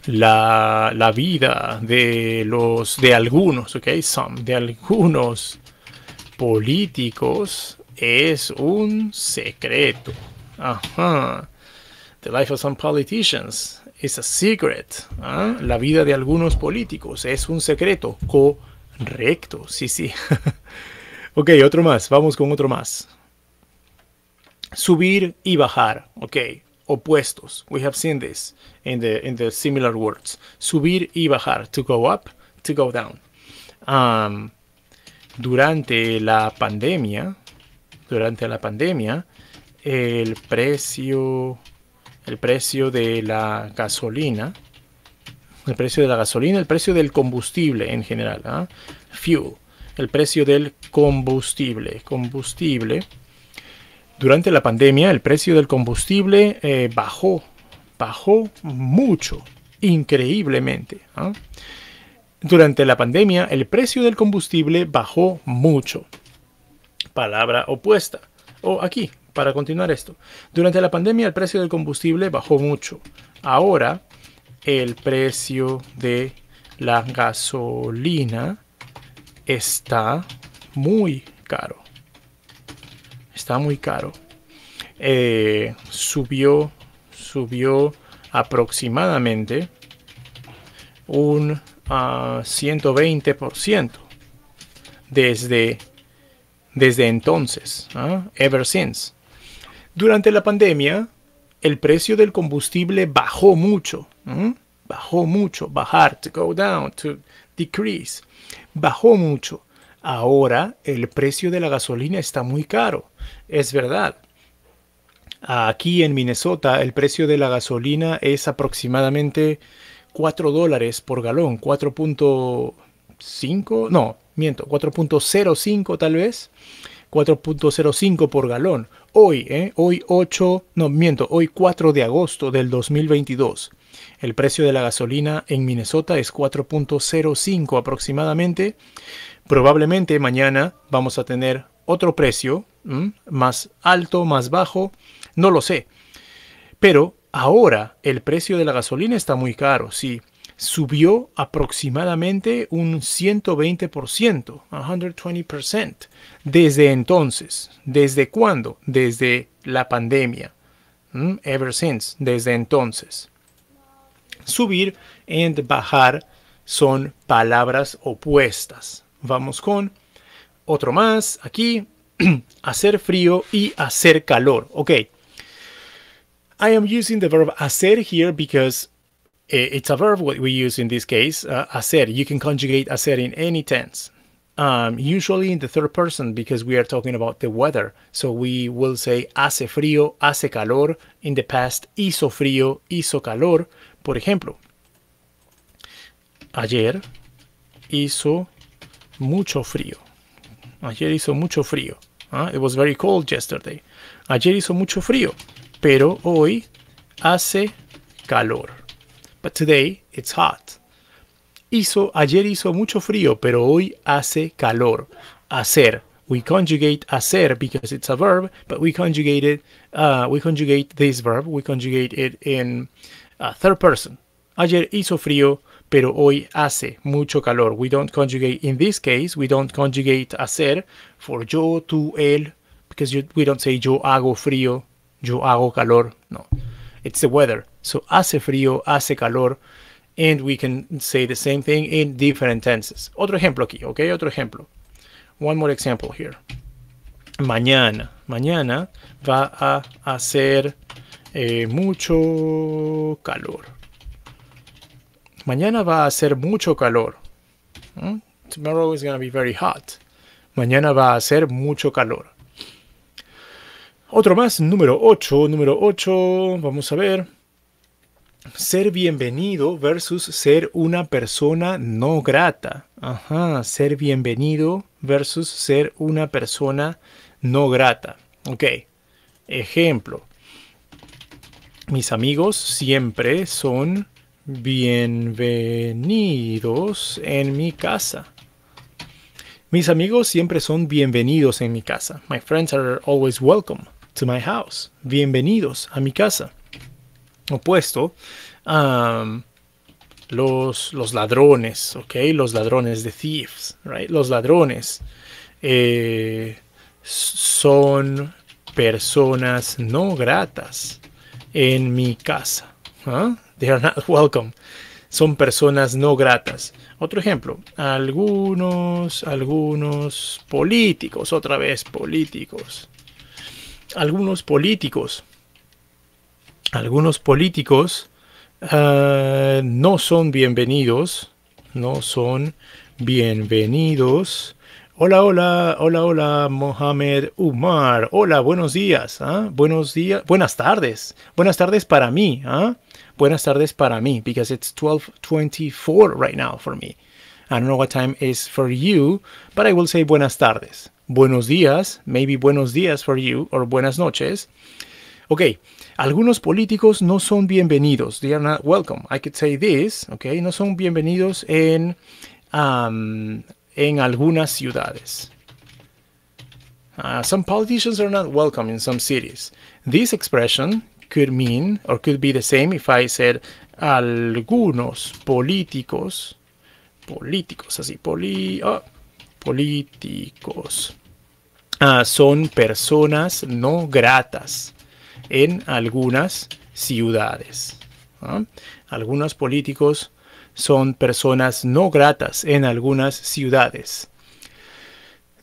La, la vida de los de algunos, ok, some, de algunos políticos es un secreto. Ajá. The life of some politicians is a secret. ¿Ah? La vida de algunos políticos es un secreto. Correcto, sí, sí. Ok, otro más, vamos con otro más. Subir y bajar, ok. opuestos. We have seen this in the in the similar words. Subir y bajar. To go up, to go down. Um, durante la pandemia, durante la pandemia, el precio, el precio de la gasolina, el precio de la gasolina, el precio del combustible en general, ¿eh? Fuel, el precio del combustible, combustible. Durante la pandemia, el precio del combustible eh, bajó, bajó mucho, increíblemente, ¿eh? Durante la pandemia, el precio del combustible bajó mucho. Palabra opuesta. O aquí, para continuar esto. Durante la pandemia, el precio del combustible bajó mucho. Ahora, el precio de la gasolina está muy caro. Está muy caro. Eh, subió, subió aproximadamente un... a ciento veinte por ciento desde, desde entonces, ¿eh? Ever since. Durante la pandemia, el precio del combustible bajó mucho, ¿eh? Bajó mucho, bajar, to go down, to decrease, bajó mucho. Ahora el precio de la gasolina está muy caro, es verdad. Aquí en Minnesota el precio de la gasolina es aproximadamente cuatro dólares por galón, cuatro punto cinco, no, miento, cuatro punto cero cinco tal vez, cuatro punto cero cinco por galón. Hoy, eh, hoy ocho, no, miento, hoy cuatro de agosto del dos mil veintidós. El precio de la gasolina en Minnesota es cuatro punto cero cinco aproximadamente. Probablemente mañana vamos a tener otro precio, ¿m? Más alto, más bajo, no lo sé. Pero ahora el precio de la gasolina está muy caro, sí. Subió aproximadamente un ciento veinte por ciento, ciento veinte por ciento, desde entonces. ¿Desde cuándo? Desde la pandemia. ¿Mm? Ever since, desde entonces. Subir y bajar son palabras opuestas. Vamos con otro más aquí. Hacer frío y hacer calor. Ok. I am using the verb hacer here because it's a verb what we use in this case. Uh, hacer, you can conjugate hacer in any tense, um, usually in the third person because we are talking about the weather. So we will say hace frío, hace calor. In the past, hizo frío, hizo calor. Por ejemplo, ayer hizo mucho frío. Ayer hizo mucho frío. Uh, it was very cold yesterday. Ayer hizo mucho frío. Pero hoy hace calor. But today it's hot. Hizo, ayer hizo mucho frío, pero hoy hace calor. Hacer. We conjugate hacer because it's a verb, but we conjugate it, uh, we conjugate this verb, we conjugate it in uh, third person. Ayer hizo frío, pero hoy hace mucho calor. We don't conjugate, in this case, we don't conjugate hacer for yo, tú, él, because you, we don't say yo hago frío. Yo hago calor. No. It's the weather. So, hace frío, hace calor. And we can say the same thing in different tenses. Otro ejemplo aquí, ¿ok? Otro ejemplo. One more example here. Mañana. Mañana va a hacer eh, mucho calor. Mañana va a hacer mucho calor. Hmm? Tomorrow is going to be very hot. Mañana va a hacer mucho calor. Otro más, número ocho, número ocho, vamos a ver. Ser bienvenido versus ser una persona no grata. Ajá, ser bienvenido versus ser una persona no grata. Ok, ejemplo. Mis amigos siempre son bienvenidos en mi casa. Mis amigos siempre son bienvenidos en mi casa. My friends are always welcome to my house. Bienvenidos a mi casa. Opuesto, um, los, los ladrones, ¿ok? Los ladrones, the thieves, right? Los ladrones eh, son personas no gratas en mi casa. Huh? They are not welcome. Son personas no gratas. Otro ejemplo, algunos, algunos políticos, otra vez políticos. Algunos políticos algunos políticos uh, no son bienvenidos, no son bienvenidos. Hola, hola, hola, hola, Mohamed Umar. Hola, buenos días. ¿eh? Buenos días, buenas tardes. Buenas tardes para mí. ¿eh? Buenas tardes para mí, because it's twelve twenty-four right now for me. I don't know what time is for you, but I will say buenas tardes. Buenos días, maybe buenos días for you, or buenas noches. Ok, algunos políticos no son bienvenidos. They are not welcome. I could say this, ok, no son bienvenidos en... Um, en algunas ciudades. Uh, some politicians are not welcome in some cities. This expression could mean, or could be the same if I said algunos políticos, políticos, así, poli, oh, políticos, uh, son personas no gratas en algunas ciudades. Uh, algunos políticos son personas no gratas en algunas ciudades.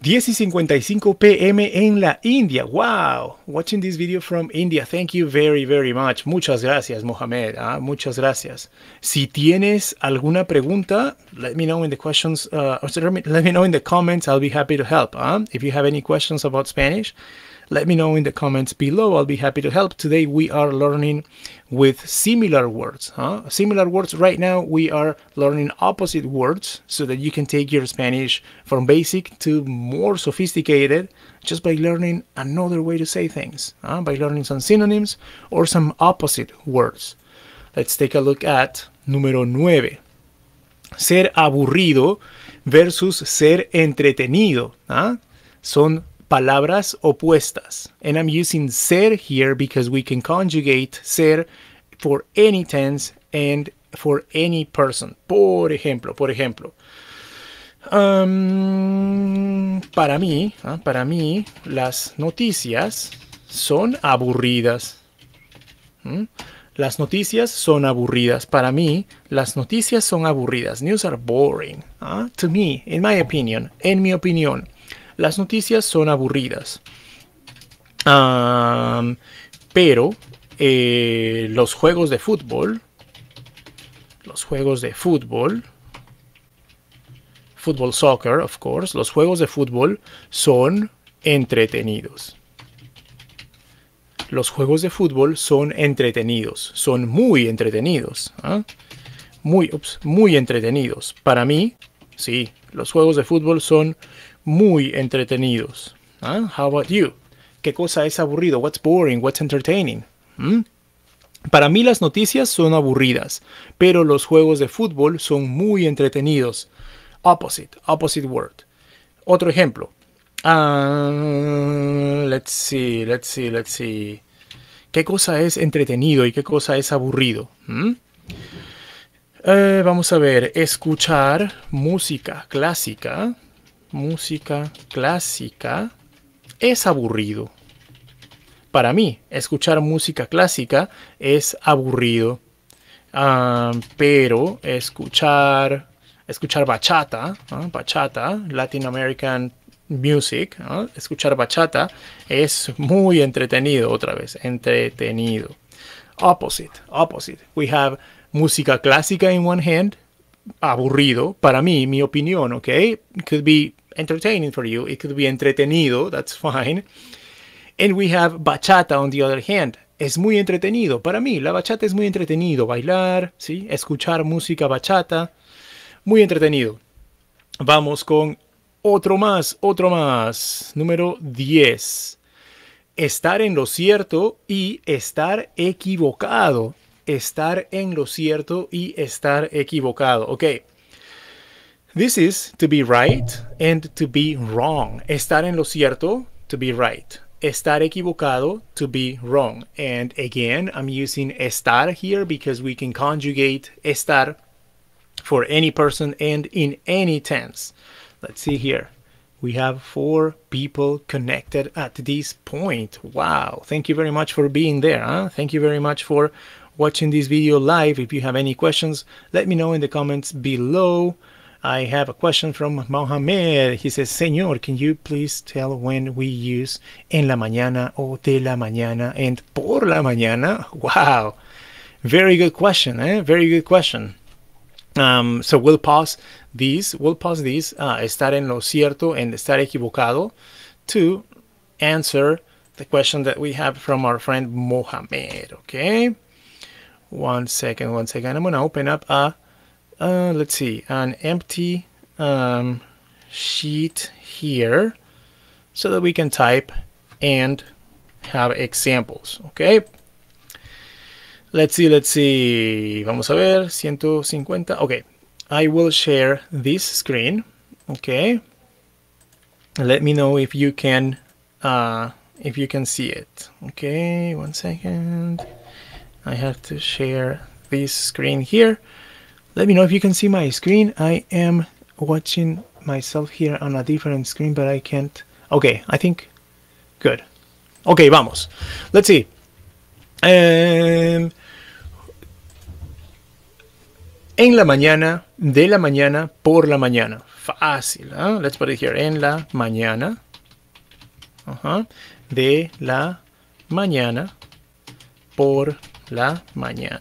diez y cincuenta y cinco p m en la India. Wow! Watching this video from India. Thank you very, very much. Muchas gracias, Mohamed. ¿eh? Muchas gracias. Si tienes alguna pregunta, let me know in the questions, uh, or let me know in the comments. I'll be happy to help. ¿eh? If you have any questions about Spanish, let me know in the comments below. I'll be happy to help. Today we are learning with similar words. Huh? Similar words. Right now we are learning opposite words so that you can take your Spanish from basic to more sophisticated just by learning another way to say things. Huh? By learning some synonyms or some opposite words. Let's take a look at número nueve. Ser aburrido versus ser entretenido. Huh? Son palabras opuestas. And I'm using ser here because we can conjugate ser for any tense and for any person. Por ejemplo, por ejemplo. Um, para mí, ¿eh? para mí, las noticias son aburridas. ¿Mm? Las noticias son aburridas. Para mí, las noticias son aburridas. News are boring. ¿eh? To me, in my opinion, en mi opinión. Las noticias son aburridas, um, pero eh, los juegos de fútbol, los juegos de fútbol, fútbol soccer, of course, los juegos de fútbol son entretenidos. Los juegos de fútbol son entretenidos, son muy entretenidos, ¿eh? muy, ups, muy entretenidos. Para mí, sí, los juegos de fútbol son muy entretenidos. ¿eh? How about you? ¿Qué cosa es aburrido? What's boring? What's entertaining? ¿Mm? Para mí las noticias son aburridas, pero los juegos de fútbol son muy entretenidos. Opposite, opposite word. Otro ejemplo. Uh, let's see, let's see, let's see. ¿Qué cosa es entretenido y qué cosa es aburrido? ¿Mm? Eh, vamos a ver. Escuchar música clásica. Música clásica es aburrido. Para mí, escuchar música clásica es aburrido. Um, pero escuchar, escuchar bachata, ¿eh? bachata, Latin American music, ¿eh? escuchar bachata es muy entretenido. Otra vez, entretenido. Opposite, opposite. We have música clásica in one hand, aburrido. Para mí, mi opinión, ¿ok? It could be entertaining for you. It could be entretenido. That's fine. And we have bachata on the other hand. Es muy entretenido. Para mí, la bachata es muy entretenido. Bailar, ¿sí? Escuchar música bachata. Muy entretenido. Vamos con otro más, otro más. Número diez. Estar en lo cierto y estar equivocado. Estar en lo cierto y estar equivocado. Ok. This is to be right and to be wrong. Estar en lo cierto, to be right. Estar equivocado, to be wrong. And again, I'm using estar here because we can conjugate estar for any person and in any tense. Let's see here. We have four people connected at this point. Wow. Thank you very much for being there. Huh? Thank you very much for watching this video live. If you have any questions, let me know in the comments below. I have a question from Mohamed. He says, Señor, can you please tell when we use en la mañana or de la mañana and por la mañana? Wow. Very good question. Eh? Very good question. Um, so we'll pause these. We'll pause these. Uh, estar en lo cierto and estar equivocado to answer the question that we have from our friend Mohamed. Okay. One second, one second. I'm going to open up a, uh, let's see, an empty um, sheet here so that we can type and have examples. Okay. Let's see, let's see. Vamos a ver. one fifty. Okay. I will share this screen. Okay. Let me know if you can, uh, if you can see it. Okay. One second. I have to share this screen here. Let me know if you can see my screen. I am watching myself here on a different screen, but I can't. Okay, I think good. Okay, vamos. Let's see. Um, en la mañana, de la mañana, por la mañana. Fácil. Huh? Let's put it here. En la mañana. Uh-huh. De la mañana. Por la mañana.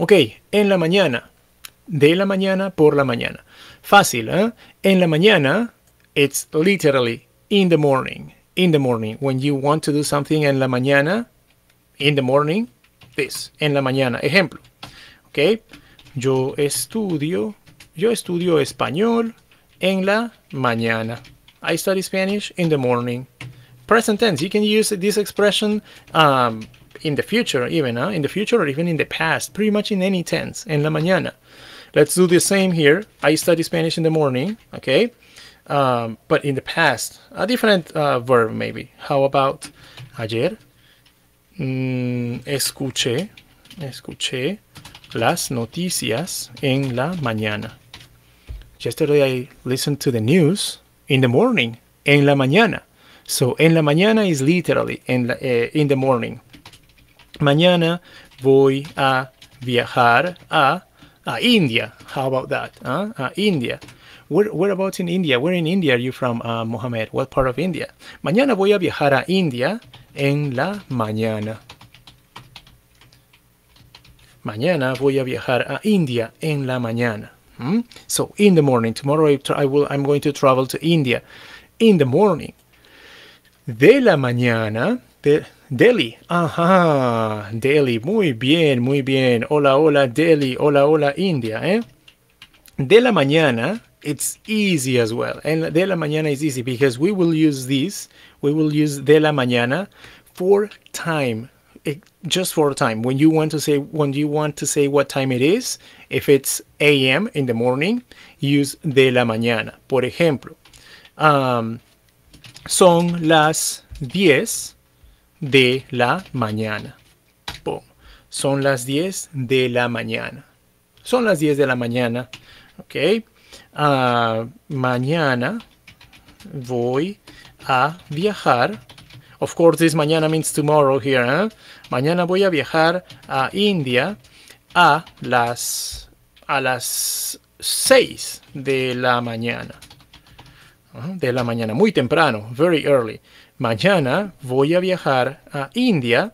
Ok, en la mañana, de la mañana, por la mañana. Fácil, ¿eh? En la mañana, it's literally in the morning. In the morning, when you want to do something en la mañana, in the morning, this, en la mañana. Ejemplo, ok, yo estudio, yo estudio español en la mañana. I study Spanish in the morning. Present tense, you can use this expression um, in the future even, huh? In the future or even in the past, pretty much in any tense, en la mañana. Let's do the same here. I study Spanish in the morning, okay? Um, but in the past, a different uh, verb maybe. How about ayer? Mm, escuché, escuché las noticias en la mañana. Yesterday I listened to the news in the morning, en la mañana. So, en la mañana is literally en la, eh, in the morning. Mañana voy a viajar a, a India. How about that? Huh? A India. Where, whereabouts in India? Where in India are you from, uh, Mohamed? What part of India? Mañana voy a viajar a India en la mañana. Mañana voy a viajar a India en la mañana. Hmm? So, in the morning. Tomorrow I, tra I will, I'm going to travel to India in the morning. De la mañana, de, Delhi, ajá, Delhi, muy bien, muy bien, hola, hola, Delhi, hola, hola, India, eh. De la mañana, it's easy as well, and de la mañana is easy because we will use this, we will use de la mañana for time, it, just for time, when you want to say, when you want to say what time it is, if it's a m in the morning, use de la mañana, por ejemplo, um, son las diez de la mañana. Boom. Son las diez de la mañana. Son las diez de la mañana. Ok. Uh, mañana voy a viajar. Of course, this mañana means tomorrow here. Huh? Mañana voy a viajar a India a las, a las seis de la mañana. De la mañana, muy temprano, very early. Mañana voy a viajar a India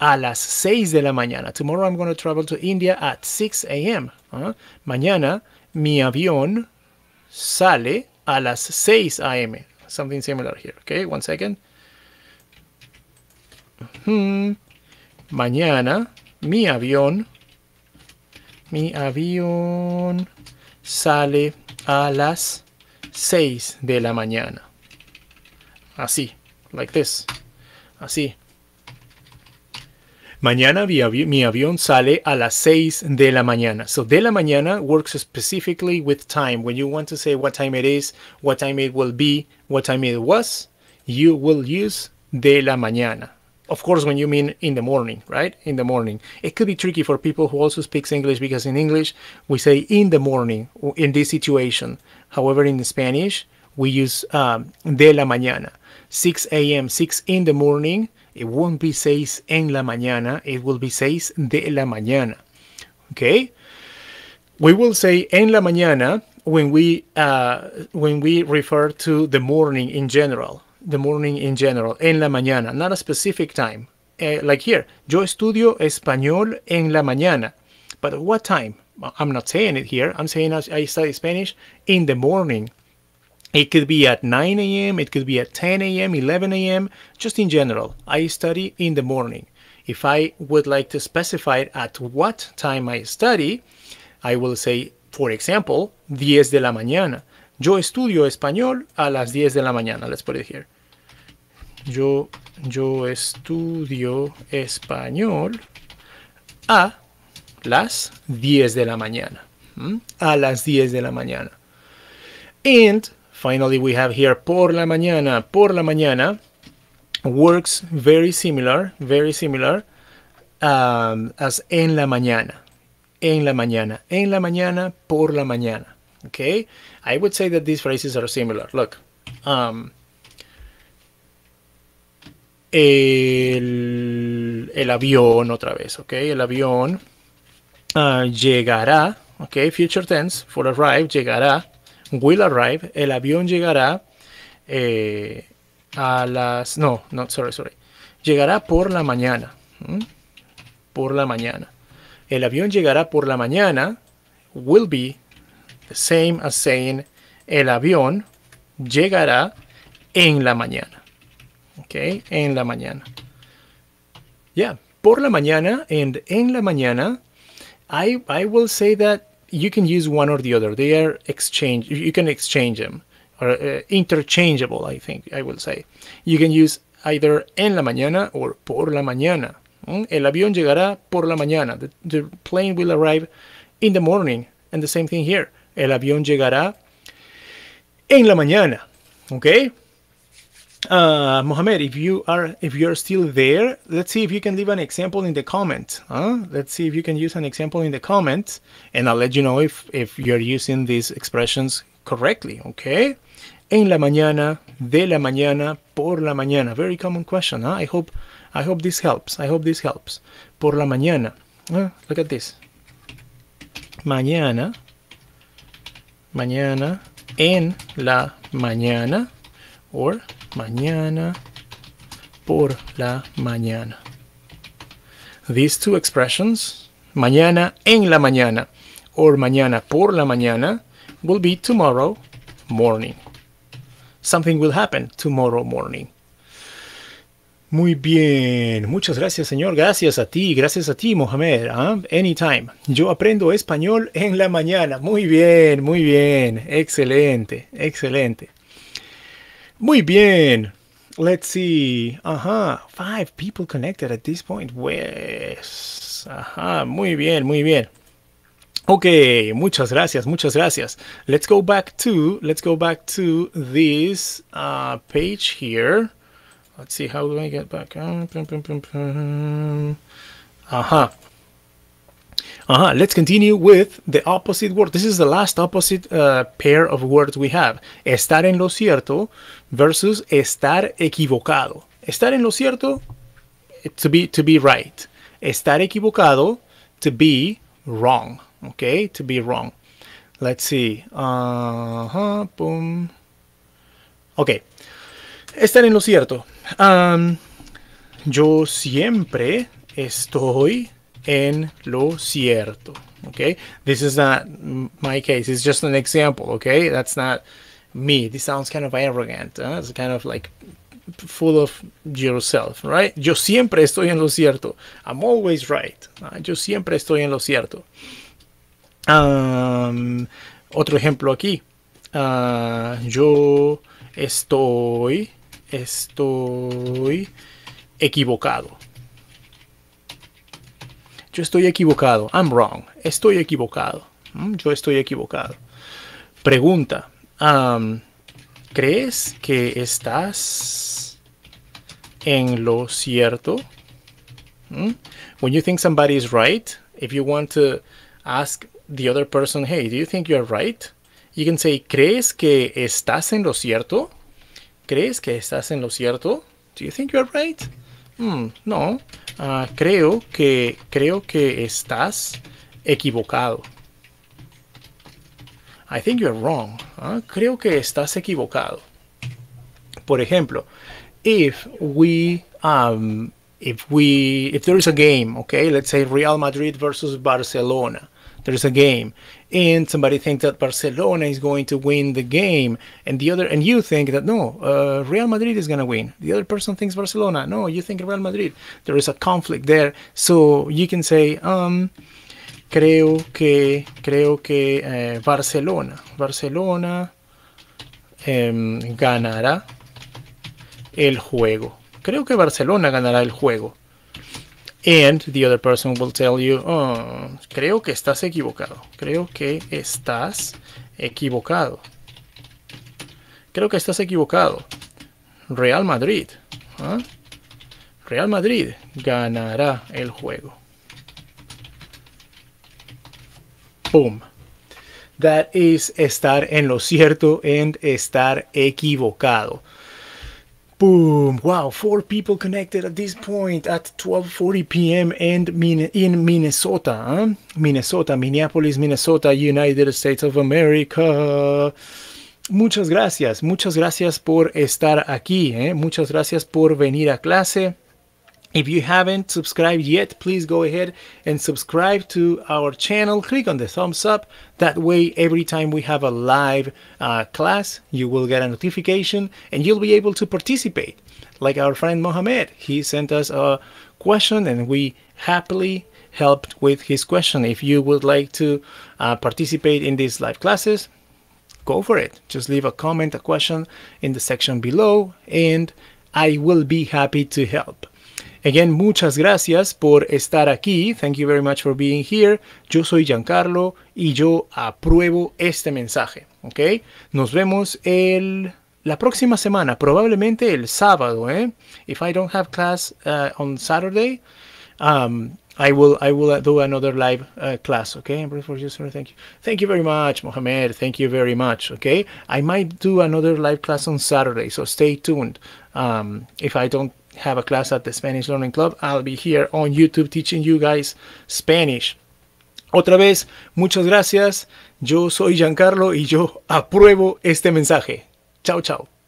a las seis de la mañana. Tomorrow I'm going to travel to India at six a m Uh-huh. Mañana mi avión sale a las seis a m Something similar here. Okay, one second. Uh-huh. Mañana mi avión, mi avión sale a las seis de la mañana. Así, like this. Así. Mañana mi, avi mi avión sale a las seis de la mañana. So, de la mañana works specifically with time. When you want to say what time it is, what time it will be, what time it was, you will use de la mañana. Of course, when you mean in the morning, right? In the morning. It could be tricky for people who also speaks English because in English, we say in the morning in this situation. However, in Spanish, we use um, de la mañana. six a m, six in the morning. It won't be seis en la mañana. It will be seis de la mañana. Okay? We will say en la mañana when we uh, when we refer to the morning in general. The morning in general, en la mañana, not a specific time. Uh, like here, yo estudio español en la mañana. But at what time? I'm not saying it here. I'm saying I study Spanish in the morning. It could be at nine A M, it could be at ten A M, eleven A M, just in general. I study in the morning. If I would like to specify at what time I study, I will say, for example, diez de la mañana. Yo estudio español a las diez de la mañana. Let's put it here. Yo, yo estudio español a las diez de la mañana. ¿Mm? A las diez de la mañana. And finally, we have here por la mañana. Por la mañana works very similar, very similar um, as en la mañana. En la mañana. En la mañana, por la mañana. Okay? I would say that these phrases are similar. Look. Um, el, el avión, otra vez. Okay? El avión uh, llegará. Okay? Future tense for arrive. Llegará. Will arrive. El avión llegará eh, a las... No, no, sorry, sorry. Llegará por la mañana. ¿Mm? Por la mañana. El avión llegará por la mañana will be the same as saying el avión llegará en la mañana. Okay, en la mañana. Yeah, por la mañana and en la mañana, I, I will say that you can use one or the other. They are exchange. You can exchange them or uh, interchangeable, I think I will say. You can use either en la mañana or por la mañana. El avión llegará por la mañana. The, the plane will arrive in the morning. And the same thing here. El avión llegará en la mañana. Okay? Uh, Mohamed, if you are if you're still there, let's see if you can leave an example in the comment. Huh? Let's see if you can use an example in the comments. And I'll let you know if, if you're using these expressions correctly. Okay? En la mañana, de la mañana, por la mañana. Very common question. Huh? I hope... I hope this helps. I hope this helps. Por la mañana. Uh, look at this. Mañana. Mañana. En la mañana. Or mañana. Por la mañana. These two expressions, mañana en la mañana or mañana por la mañana, will be tomorrow morning. Something will happen tomorrow morning. Muy bien, muchas gracias, señor. Gracias a ti, gracias a ti, Mohamed. ¿Ah? Anytime. Yo aprendo español en la mañana. Muy bien, muy bien. Excelente, excelente. Muy bien. Let's see. Ajá, five people connected at this point. Pues, ajá, muy bien, muy bien. Ok, muchas gracias, muchas gracias. Let's go back to, let's go back to this uh, page here. Let's see, how do I get back? Uh-huh. Uh-huh. Let's continue with the opposite word. This is the last opposite uh, pair of words we have. Estar en lo cierto versus estar equivocado. Estar en lo cierto, to be, to be right. Estar equivocado, to be wrong. Okay, to be wrong. Let's see. Uh-huh. Boom. Okay. Estar en lo cierto. Um, yo siempre estoy en lo cierto. Okay? This is not my case. It's just an example. Okay? That's not me. This sounds kind of arrogant. Huh? It's kind of like full of yourself, right? Yo siempre estoy en lo cierto. I'm always right. Uh, yo siempre estoy en lo cierto. Um, otro ejemplo aquí. Uh, yo estoy... Estoy equivocado. Yo estoy equivocado. I'm wrong. Estoy equivocado. Yo estoy equivocado. Pregunta. Um, ¿Crees que estás en lo cierto? Hmm? When you think somebody is right, if you want to ask the other person, hey, do you think you're right? You can say, ¿crees que estás en lo cierto? ¿Crees que estás en lo cierto? Do you think you're right? Hmm, no. Uh, creo que creo que estás equivocado. I think you're wrong. ¿Ah? Creo que estás equivocado. Por ejemplo, if we, um, if we, if there is a game, okay, let's say Real Madrid versus Barcelona. There's a game, and somebody thinks that Barcelona is going to win the game, and the other, and you think that no, uh, Real Madrid is going to win. The other person thinks Barcelona. No, you think Real Madrid. There is a conflict there, so you can say, um, creo que, creo que eh, Barcelona, Barcelona eh, ganará el juego. Creo que Barcelona ganará el juego. And the other person will tell you, oh, creo que estás equivocado. Creo que estás equivocado. Creo que estás equivocado. Real Madrid. ¿Ah? Real Madrid ganará el juego. Boom. That is estar en lo cierto and estar equivocado. Boom! Wow, four people connected at this point at twelve forty p m and min in Minnesota, huh? Minnesota, Minneapolis, Minnesota, United States of America. Muchas gracias, muchas gracias por estar aquí, eh? Muchas gracias por venir a clase. If you haven't subscribed yet, please go ahead and subscribe to our channel. Click on the thumbs up. That way, every time we have a live uh, class, you will get a notification and you'll be able to participate. Like our friend Mohamed, he sent us a question and we happily helped with his question. If you would like to uh, participate in these live classes, go for it. Just leave a comment, a question in the section below, and I will be happy to help. Again, muchas gracias por estar aquí. Thank you very much for being here. Yo soy Giancarlo y yo apruebo este mensaje. ¿Okay? Nos vemos el, la próxima semana, probablemente el sábado. ¿eh? If I don't have class uh, on Saturday, um, I will I will do another live uh, class. Okay, thank you, thank you very much, Mohamed. Thank you very much. Okay, I might do another live class on Saturday, so stay tuned. Um, if I don't have a class at the Spanish Learning Club, I'll be here on YouTube teaching you guys Spanish. Otra vez, muchas gracias. Yo soy Giancarlo y yo apruebo este mensaje. Chao, chao.